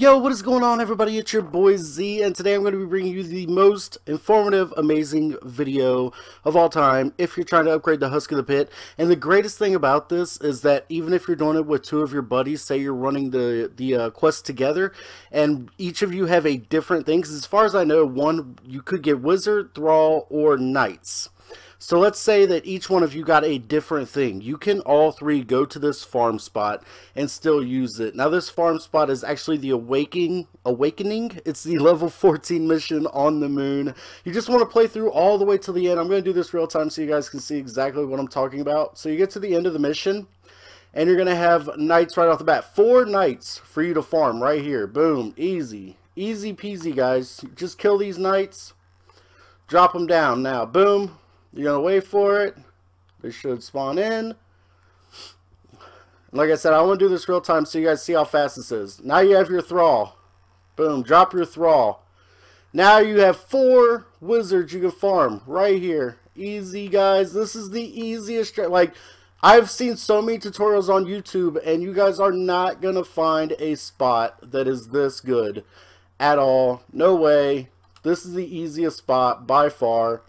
Yo, what is going on, everybody? It's your boy Z, and today I'm going to be bringing you the most informative, amazing video of all time if you're trying to upgrade the Husk of the Pit. And the greatest thing about this is that even if you're doing it with two of your buddies, say you're running the quest together, and each of you have a different thing, because as far as I know, one, you could get Wizard, Thrall, or Knights. So let's say that each one of you got a different thing. You can all three go to this farm spot and still use it. Now this farm spot is actually the Awakening. It's the level 14 mission on the moon. You just want to play through all the way to the end. I'm going to do this real time so you guys can see exactly what I'm talking about. So you get to the end of the mission and you're going to have Knights right off the bat. 4 Knights for you to farm right here. Boom. Easy. Easy peasy, guys. Just kill these Knights. Drop them down now. Boom. You're going to wait for it. They should spawn in. Like I said, I want to do this real time so you guys see how fast this is. Now you have your Thrall. Boom. Drop your Thrall. Now you have 4 Wizards you can farm right here. Easy, guys. This is the easiest. Like, I've seen so many tutorials on YouTube, and you guys are not going to find a spot that is this good at all. No way. This is the easiest spot by far.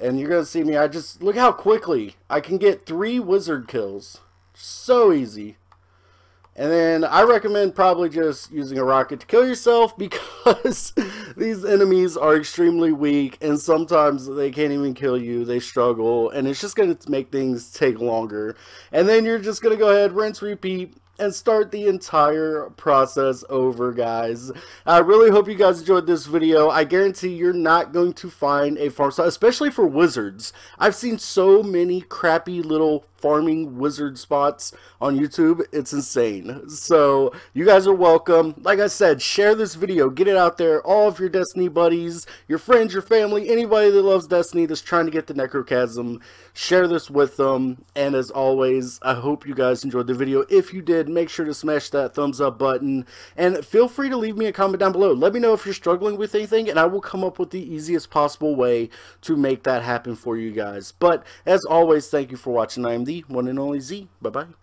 And you're going to see me, I just, look how quickly I can get 3 Wizard kills. So easy. And then I recommend probably just using a rocket to kill yourself, because these enemies are extremely weak and sometimes they can't even kill you. They struggle, and it's just going to make things take longer. And then you're just going to go ahead, rinse, repeat, and start the entire process over, guys. I really hope you guys enjoyed this video. I guarantee you're not going to find a farm spot, especially for Wizards. I've seen so many crappy little farming Wizard spots on YouTube. It's insane. So you guys are welcome. Like I said, share this video. Get it out there. All of your Destiny buddies, your friends, your family, anybody that loves Destiny that's trying to get the necrochasm, share this with them. And as always, I hope you guys enjoyed the video. If you did, make sure to smash that thumbs up button, and feel free to leave me a comment down below. Let me know if you're struggling with anything, and I will come up with the easiest possible way to make that happen for you guys. But as always, thank you for watching. I am the one and only Z. Bye bye.